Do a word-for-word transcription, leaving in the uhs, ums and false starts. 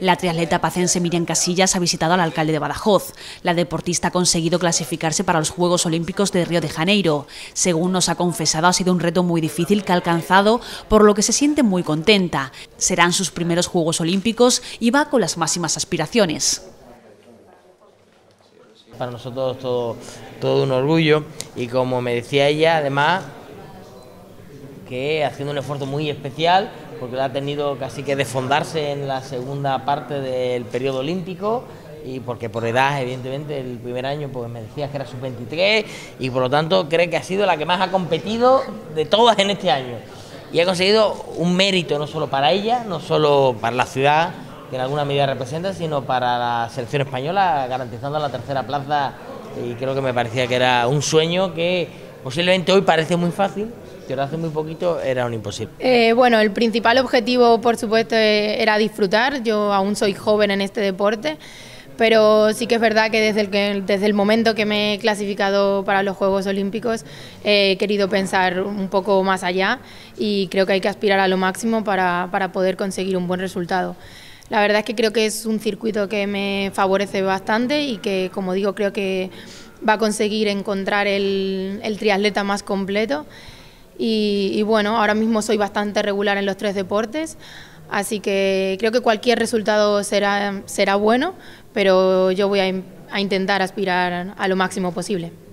La triatleta pacense Miriam Casillas ha visitado al alcalde de Badajoz. La deportista ha conseguido clasificarse para los Juegos Olímpicos de Río de Janeiro. Según nos ha confesado, ha sido un reto muy difícil que ha alcanzado, por lo que se siente muy contenta. Serán sus primeros Juegos Olímpicos y va con las máximas aspiraciones. Para nosotros todo, todo un orgullo, y como me decía ella, además, que haciendo un esfuerzo muy especial, porque la ha tenido casi que desfondarse en la segunda parte del periodo olímpico, y porque por edad, evidentemente, el primer año pues me decías que era sub veintitrés, y por lo tanto cree que ha sido la que más ha competido de todas en este año. Y ha conseguido un mérito no solo para ella, no solo para la ciudad, que en alguna medida representa, sino para la selección española, garantizando la tercera plaza, y creo que me parecía que era un sueño que posiblemente hoy parece muy fácil, pero hace muy poquito era un imposible. Eh, bueno, el principal objetivo, por supuesto, era disfrutar. Yo aún soy joven en este deporte, pero sí que es verdad que desde el, que, desde el momento que me he clasificado para los Juegos Olímpicos eh, he querido pensar un poco más allá, y creo que hay que aspirar a lo máximo para, para poder conseguir un buen resultado. La verdad es que creo que es un circuito que me favorece bastante y que, como digo, creo que va a conseguir encontrar el, el triatleta más completo. Y, y bueno, ahora mismo soy bastante regular en los tres deportes, así que creo que cualquier resultado será, será bueno, pero yo voy a, a intentar aspirar a lo máximo posible.